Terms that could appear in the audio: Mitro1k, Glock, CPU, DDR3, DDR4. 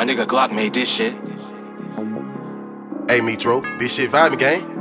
My nigga Glock made this shit. Hey Mitro, this shit vibing, gang.